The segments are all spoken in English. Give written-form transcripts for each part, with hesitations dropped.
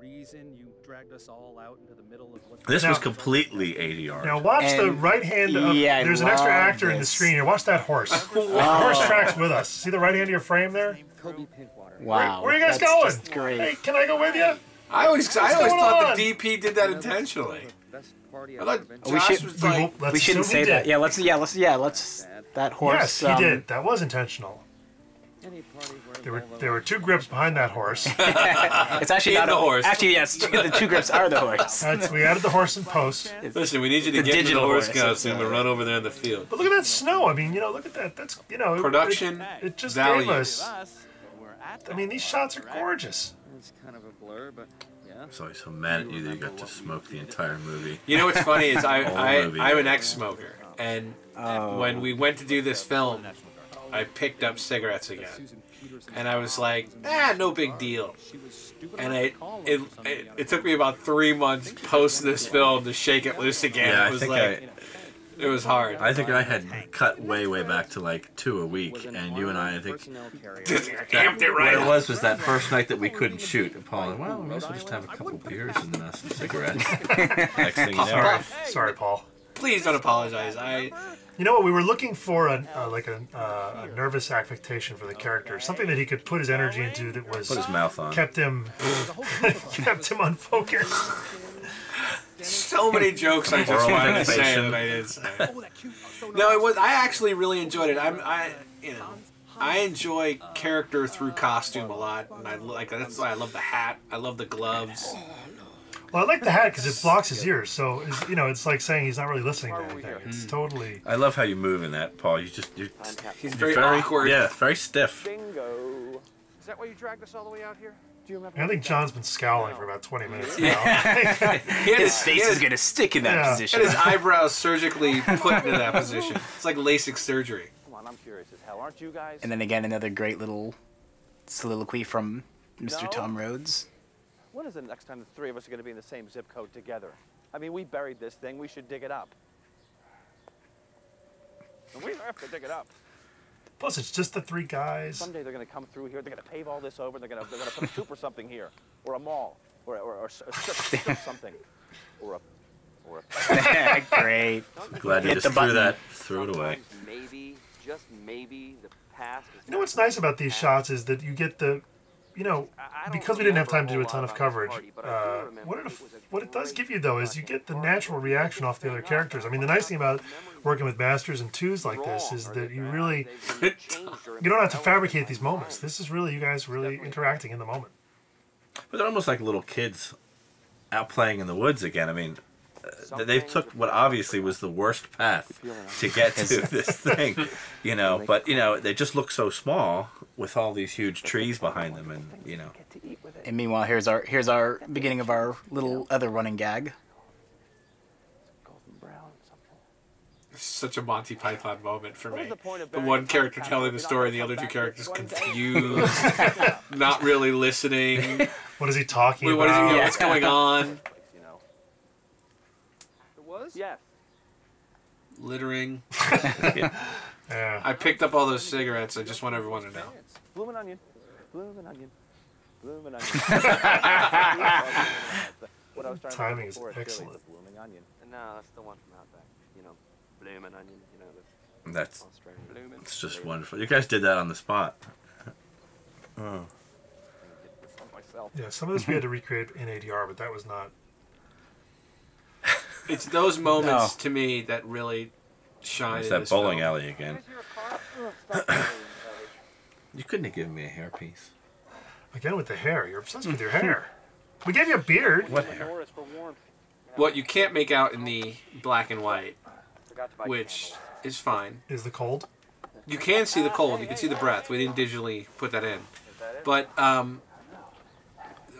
reason you dragged us all out into the middle of what this was completely ADR. Now watch the right hand of there's an extra actor in the screen here. Watch that horse. The horse tracks with us. See the right hand of your frame there? Wow. Where are you guys going? Great. Hey, can I go with you? I always thought the DP did that intentionally. We shouldn't say that. Yeah, let's that horse. Yes, he did. That was intentional. There were two grips behind that horse. It's actually not the horse. Actually, yes, the two grips are the horse. We added the horse in post. Listen, we need you to get into the horse costume and run over there in the field. But look at that snow. I mean, you know, look at that. That's, you know, production. It just gave us. I mean, these shots are gorgeous. It's kind of a blur, but yeah. I'm sorry, so mad at you that you got to smoke the entire movie. You know what's funny is I'm an ex-smoker, and when we went to do this film, I picked up cigarettes again, and I was like, no big deal. And it took me about 3 months post this film to shake it loose again. Yeah, it was hard. I think I had cut way back to like 2 a week, and you and I think what it was that first night that we couldn't shoot. And Paul, well, we also just have a couple beers and some cigarettes. Next thing you know, sorry, Paul. Please don't apologize. You know what? We were looking for a nervous affectation for the character, something that he could put his energy into that was put his mouth on, kept him unfocused. So many jokes I just wanted to say that I didn't say. No, it was. I actually really enjoyed it. I enjoy character through costume a lot, and I like that's why I love the hat. I love the gloves. Well, I like the hat because it blocks his ears, so it's, you know, it's like saying he's not really listening to anything. It's totally. I love how you move in that, Paul. He's very awkward. Yeah, very stiff. Bingo. Is that why you dragged us all the way out here? I think John's been scowling for about 20 minutes now. His face is going to stick in that position. And his eyebrows surgically put into that position. It's like LASIK surgery. Come on, I'm curious as hell, aren't you guys? And then again, another great little soliloquy from Mr. Tom Rhoads. When is the next time the three of us are going to be in the same zip code together? I mean, we buried this thing. We should dig it up. And we have to dig it up. Plus, it's just the three guys. Someday they're going to come through here. They're going to pave all this over. They're going to put a soup or something here, or a mall, or something, or a. Great. Glad you just threw that. Threw it away. Maybe, just maybe, the past. You know what's nice about these shots is that you get the, you know, because we didn't have time to do a ton of coverage. What it does give you though is you get the natural reaction off the other characters. I mean, the nice thing about working with masters and twos like this is that you really don't have to fabricate these moments. This is really you guys really interacting in the moment. But they're almost like little kids out playing in the woods again. I mean, they took what obviously was the worst path to get to this thing, you know. But you know, they just look so small with all these huge trees behind them, and you know. And meanwhile, here's our beginning of our little other running gag. Such a Monty Python moment for me. The one character telling the story, the other two characters confused, not really listening. What is he talking about? What's going on? It was? Yes. Littering. Yeah. I picked up all those cigarettes. I just want everyone to know. Bloomin' onion. Bloomin' onion. Bloomin' onion. Timing is excellent. Blooming onion. No, that's the one from Outback. You know. Bloomin' onion, you know, that's just wonderful. You guys did that on the spot. Oh. Yeah, some of this we had to recreate in ADR, but that was not. It's those moments to me that really shine. It's that bowling alley again. You couldn't have given me a hairpiece. Again with the hair. You're obsessed with your hair. We gave you a beard. What hair? What you can't make out in the black and white. Which is fine. Is the cold? You can see the cold. You can see the breath. We didn't digitally put that in. But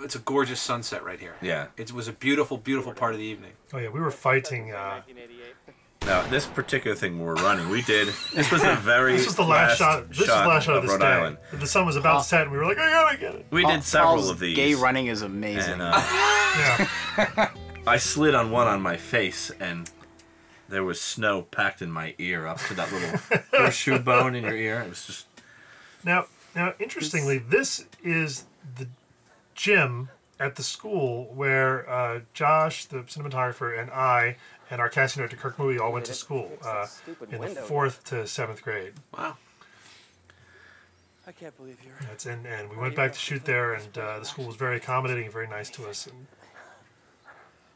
it's a gorgeous sunset right here. Yeah. It was a beautiful, beautiful part of the evening. Oh, yeah. We were fighting. Now, this particular thing we're running, we did. This was the very this was the last shot. This was the last shot of this day. The sun was about to set, and we were like, I gotta get it. We did several of these. Gay running is amazing. And, yeah. I slid on one on my face, and there was snow packed in my ear up to that little horseshoe bone in your ear. It was just. Now, interestingly, this is the gym at the school where Josh, the cinematographer, and I, and our casting director, Kirk Moody, all went to school in the 4th to 7th grade. Wow. I can't believe you're right. That's in, and we went back to shoot there, and the school was very accommodating, very nice to us. And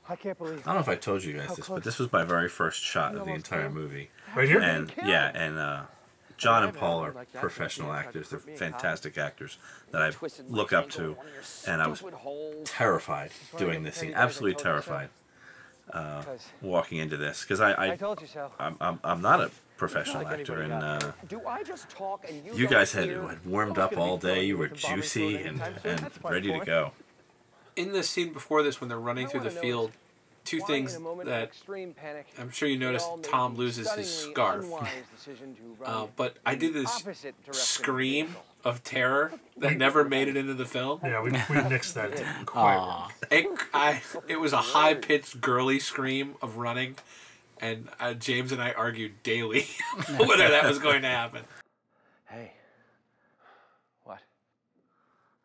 I can't believe I don't know if I told you guys this, but this was my very first shot of the entire movie. Right here? And yeah, and John and Paul are professional actors. They're fantastic actors that I look up to, and I was terrified doing this scene. Absolutely terrified walking into this, because I'm not a professional actor, and you guys had warmed up all day. You were juicy and ready to go. In the scene before this, when they're running through the field, two things that I'm sure you noticed: Tom loses his scarf, but I did this scream of terror that never made it into the film. Yeah, we nixed that. It was a high-pitched, girly scream of running. And James and I argued daily whether that was going to happen. Hey. What?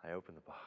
I opened the box.